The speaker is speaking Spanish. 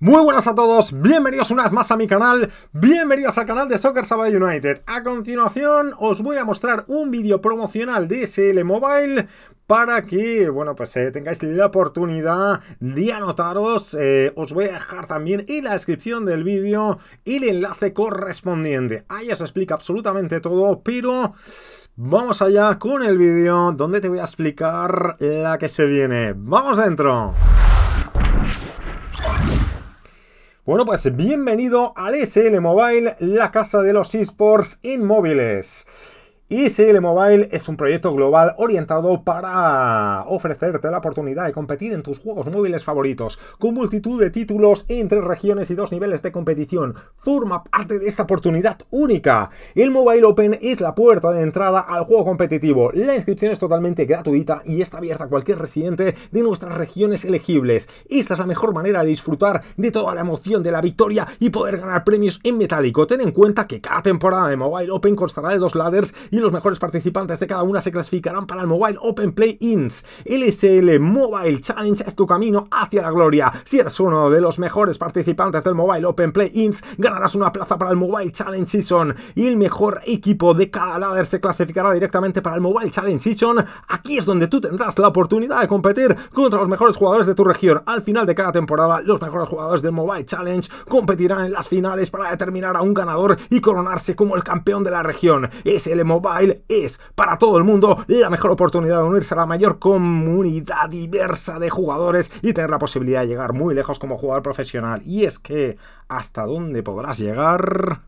Muy buenas a todos, bienvenidos una vez más a mi canal, bienvenidos al canal de Sockers Sabadell United. A continuación os voy a mostrar un vídeo promocional de ESL Mobile para que, bueno, pues tengáis la oportunidad de anotaros. Os voy a dejar también en la descripción del vídeo el enlace correspondiente. Ahí os explica absolutamente todo, pero vamos allá con el vídeo donde te voy a explicar la que se viene. ¡Vamos dentro! Bueno, pues bienvenido al ESL Mobile, la casa de los eSports en móviles. ESL Mobile es un proyecto global orientado para ofrecerte la oportunidad de competir en tus juegos móviles favoritos, con multitud de títulos en 3 regiones y 2 niveles de competición. Forma parte de esta oportunidad única. El Mobile Open es la puerta de entrada al juego competitivo. La inscripción es totalmente gratuita y está abierta a cualquier residente de nuestras regiones elegibles. Esta es la mejor manera de disfrutar de toda la emoción de la victoria y poder ganar premios en metálico. Ten en cuenta que cada temporada de Mobile Open constará de 2 ladders y los mejores participantes de cada una se clasificarán para el Mobile Open Play-Ins. El ESL Mobile Challenge es tu camino hacia la gloria. Si eres uno de los mejores participantes del Mobile Open Play-Ins, ganarás una plaza para el Mobile Challenge Season. Y el mejor equipo de cada ladder se clasificará directamente para el Mobile Challenge Season. Aquí es donde tú tendrás la oportunidad de competir contra los mejores jugadores de tu región. Al final de cada temporada, los mejores jugadores del Mobile Challenge competirán en las finales para determinar a un ganador y coronarse como el campeón de la región. ESL Mobile es, para todo el mundo, la mejor oportunidad de unirse a la mayor comunidad diversa de jugadores y tener la posibilidad de llegar muy lejos como jugador profesional. Y es que, ¿hasta dónde podrás llegar?